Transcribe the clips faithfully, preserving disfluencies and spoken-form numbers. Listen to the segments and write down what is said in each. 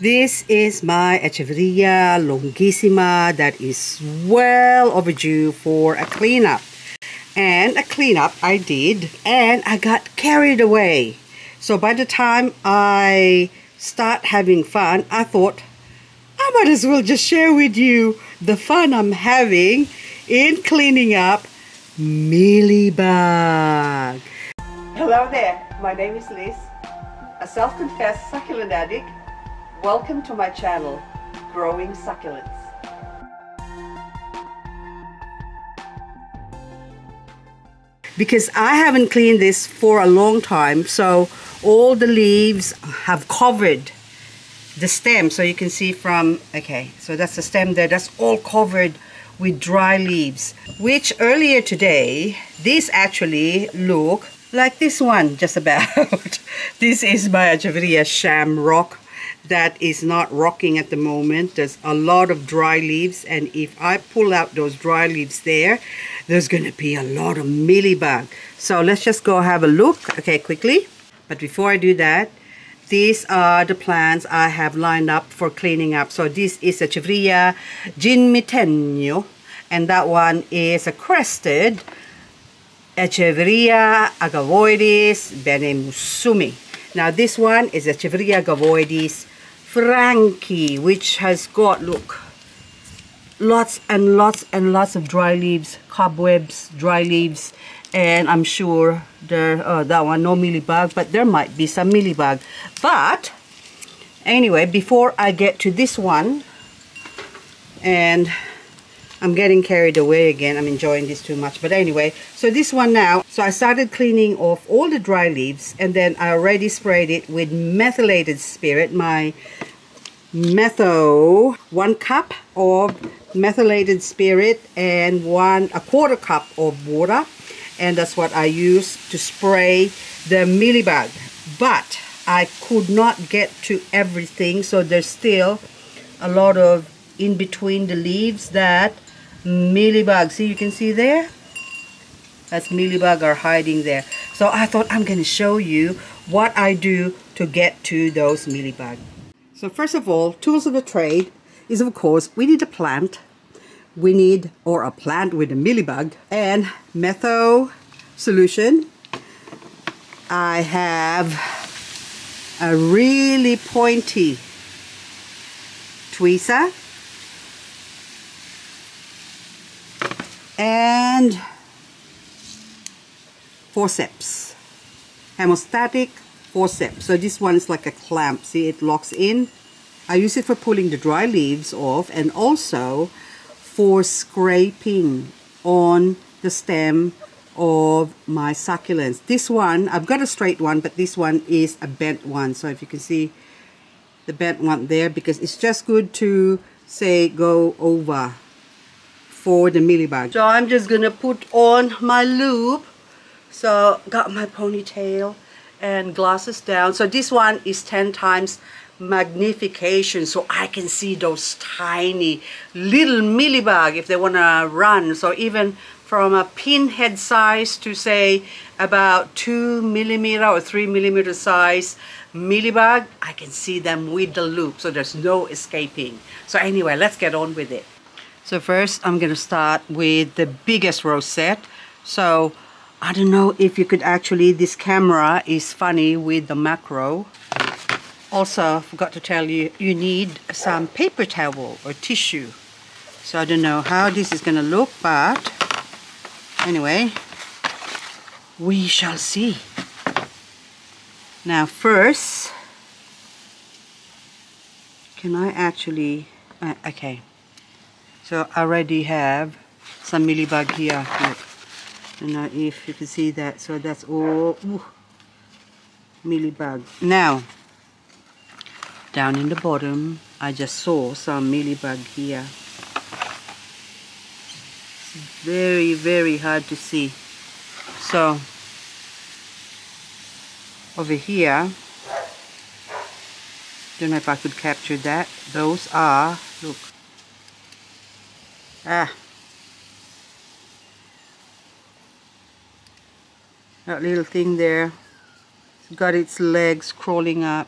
This is my Echeveria Longissima that is well overdue for a cleanup. And a cleanup I did, and I got carried away. So by the time I start having fun, I thought I might as well just share with you the fun I'm having in cleaning up mealybug. Hello there, my name is Liz, a self-confessed succulent addict. Welcome to my channel, Growing Succulents. Because I haven't cleaned this for a long time, so all the leaves have covered the stem. So you can see from, okay, so that's the stem there, that's all covered with dry leaves. Which earlier today, these actually look like this one, just about. This is my Echeveria Shamrock that is not rocking at the moment. There's a lot of dry leaves, and if I pull out those dry leaves there, there's gonna be a lot of mealybug. So let's just go have a look, okay, quickly. But before I do that, these are the plants I have lined up for cleaning up. So this is a Echeveria ginmitenio, and that one is a crested Echeveria agavoides benemusumi. Now this one is a Echeveria agavoides Frankie, which has got, look, lots and lots and lots of dry leaves, cobwebs, dry leaves, and I'm sure there, oh, that one, no mealybug, but there might be some mealybug. But anyway, before I get to this one, and I'm getting carried away again, I'm enjoying this too much, but anyway, so this one now, so I started cleaning off all the dry leaves, and then I already sprayed it with methylated spirit, my metho, one cup of methylated spirit and one a quarter cup of water, and that's what I used to spray the mealybug. But I could not get to everything, so there's still a lot of in between the leaves that mealybug, see, you can see there, that's mealybug are hiding there. So I thought I'm going to show you what I do to get to those mealybug. So first of all, tools of the trade is, of course, we need a plant, we need or a plant with a mealybug, and metho solution. I have a really pointy tweezer and forceps, hemostatic forceps. So this one is like a clamp, see, it locks in. I use it for pulling the dry leaves off, and also for scraping on the stem of my succulents. This one, I've got a straight one, but this one is a bent one. So if you can see the bent one there, because it's just good to, say, go over for the mealybug. So I'm just gonna put on my loop. So got my ponytail and glasses down. So this one is ten times magnification, so I can see those tiny little mealybug if they want to run. So even from a pinhead size to, say, about two millimeter or three millimeter size mealybug, I can see them with the loop, so there's no escaping. So anyway, let's get on with it. So first I'm going to start with the biggest rosette. So I don't know if you could actually, this camera is funny with the macro. Also, I forgot to tell you, you need some paper towel or tissue. So I don't know how this is going to look, but anyway, we shall see. Now first, can I actually, uh, okay. So I already have some mealybug here. Look. I don't know if you can see that. So that's all ooh, mealybug. Now, down in the bottom, I just saw some mealybug here. It's very, very hard to see. So, over here, don't know if I could capture that. Those are, look. Ah. That little thing there, it's got its legs crawling up.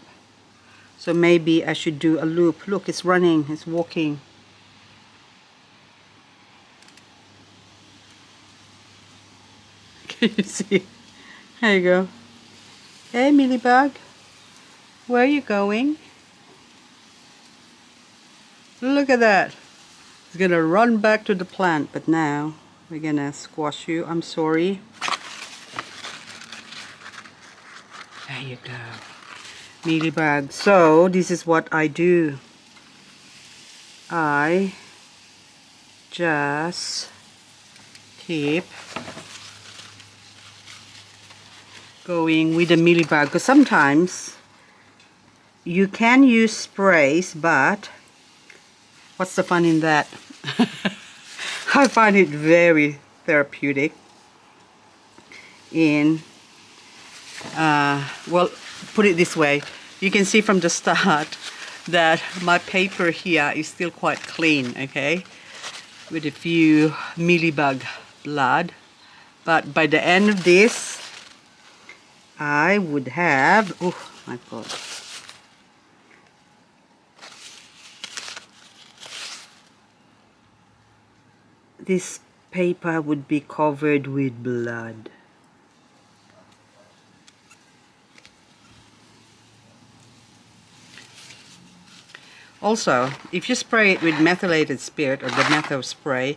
So maybe I should do a loop. Look, it's running, it's walking. Can you see? There you go. Hey, Mealybug, where are you going? Look at that. It's gonna run back to the plant, but now we're gonna squash you. I'm sorry. There you go. Mealybug. So this is what I do. I just keep going with the mealybug, because sometimes you can use sprays, but what's the fun in that? I find it very therapeutic in uh, well, put it this way, you can see from the start that my paper here is still quite clean, okay, with a few mealybug blood, but by the end of this I would have, oh my god, this paper would be covered with blood. Also, if you spray it with methylated spirit or the methyl spray,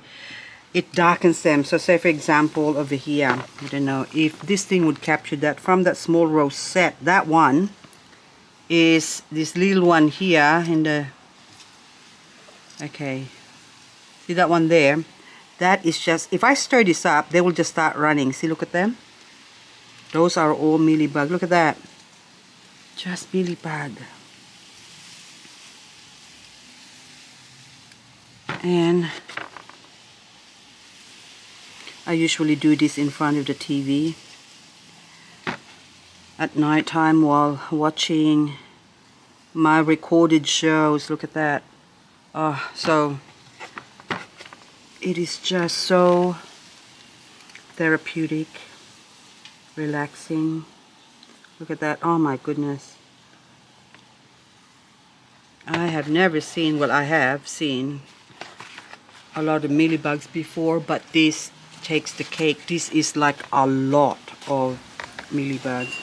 it darkens them. So say for example over here, I don't know if this thing would capture that from that small rosette. That one is this little one here in the, okay, see that one there? That is just, if I stir this up, they will just start running. See, look at them. Those are all mealybug. Look at that. Just mealybug. And I usually do this in front of the T V at night time while watching my recorded shows. Look at that. Oh, so it is just so therapeutic, relaxing. Look at that. Oh my goodness. I have never seen, well I have seen a lot of mealybugs before, but this takes the cake. This is like a lot of mealybugs.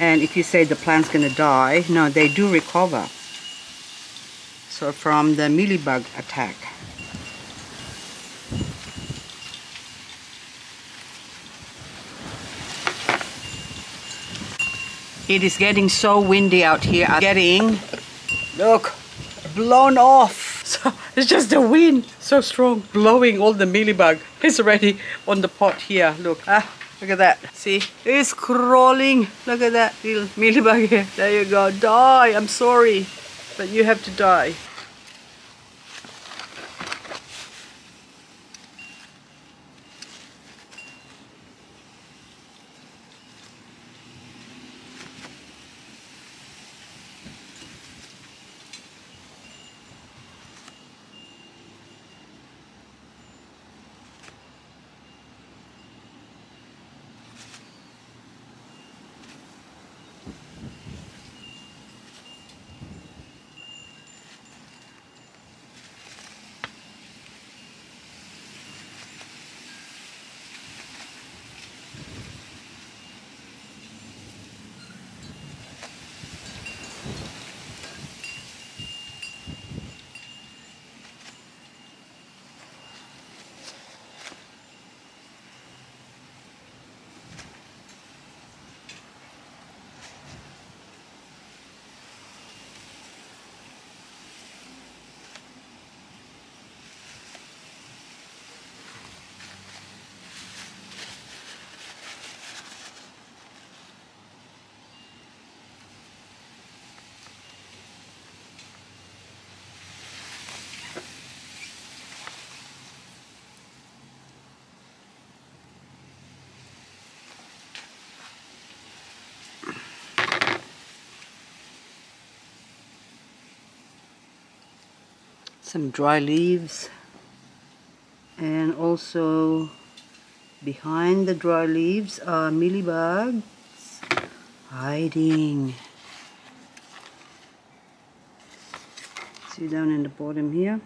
And if you say the plant's gonna die, no, they do recover. So from the mealybug attack. It is getting so windy out here. I'm getting, look, blown off. So it's just the wind so strong, blowing all the mealybug. It's already on the pot here. Look, ah, look at that. See, it's crawling. Look at that little mealybug here. There you go. Die. I'm sorry, but you have to die. Some dry leaves, and also behind the dry leaves are mealybugs hiding. see down in the bottom here.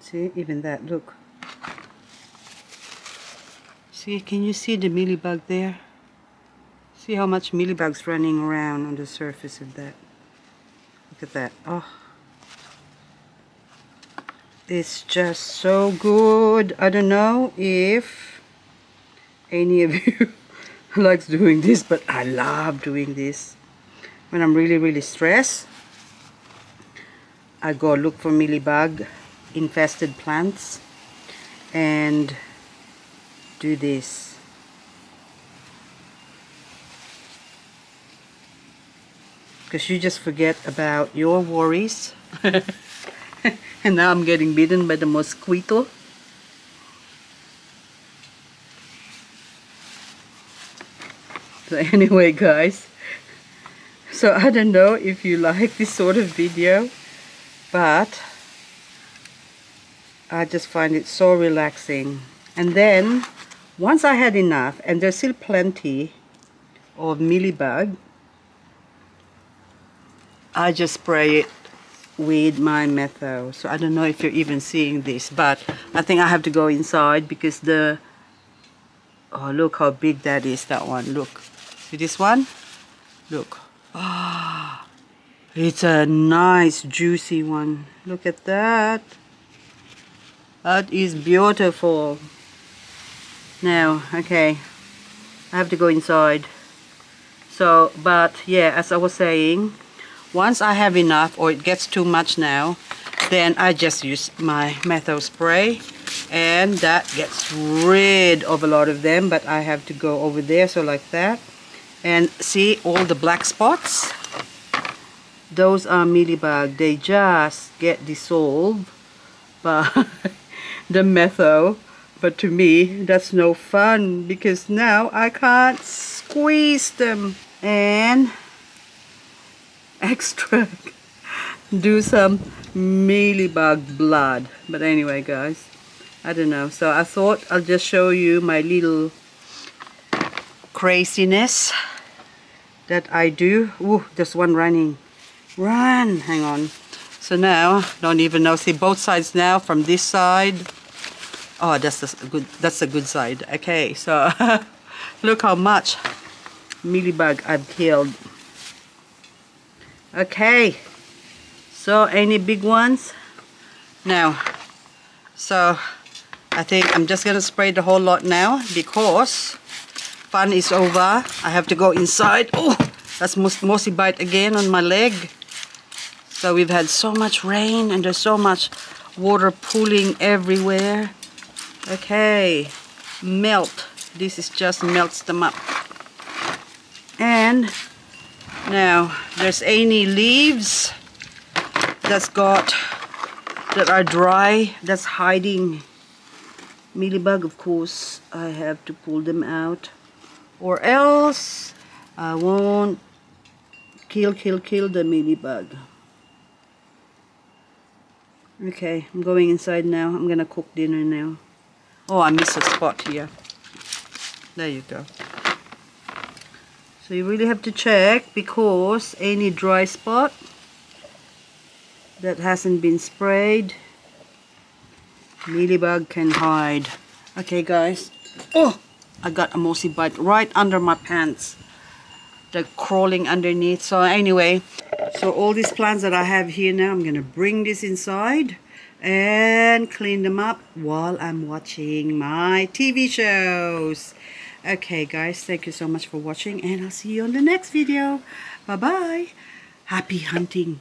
See, even that, look. See, can you see the mealybug there? See how much mealybugs running around on the surface of that. Look at that. Oh, it's just so good. I don't know if any of you likes doing this, but I love doing this. When I'm really, really stressed, I go look for mealybug infested plants and do this. Because you just forget about your worries. And now I'm getting bitten by the mosquito. So anyway, guys, so I don't know if you like this sort of video, but I just find it so relaxing. And then once I had enough, and there's still plenty of mealybug, I just spray it with my metho. So I don't know if you're even seeing this, but I think I have to go inside because the, oh, look how big that is, that one, look. See this one? Look. Ah, it's a nice juicy one. Look at that. That is beautiful. Now, okay, I have to go inside. So, but yeah, as I was saying, once I have enough, or it gets too much now, then I just use my metho spray, and that gets rid of a lot of them. But I have to go over there, so like that. And see all the black spots? Those are mealybug. They just get dissolved by the metho. But to me, that's no fun, because now I can't squeeze them. And extract, do some mealybug blood. But anyway, guys, I don't know, so I thought I'll just show you my little craziness that I do. Ooh, there's one running. Run, hang on. So now, don't even know, see both sides now, from this side. Oh, that's a good, that's a good side. Okay, so look how much mealybug I've killed. Okay, so any big ones? No. So I think I'm just gonna spray the whole lot now because fun is over. I have to go inside. Oh, that's mossy bite again on my leg. So we've had so much rain and there's so much water pooling everywhere. Okay, melt. This is just melts them up. And now, there's any leaves that's got, that are dry, that's hiding mealybug, of course, I have to pull them out. Or else, I won't kill, kill, kill the mealybug. Okay, I'm going inside now. I'm gonna cook dinner now. Oh, I missed a spot here. There you go. So you really have to check, because any dry spot that hasn't been sprayed, mealybug can hide. Okay, guys. Oh, I got a mossy bite right under my pants. They're crawling underneath. So anyway, so all these plants that I have here now, I'm going to bring this inside and clean them up while I'm watching my T V shows. Okay, guys, thank you so much for watching, and I'll see you on the next video. Bye-bye. Happy hunting.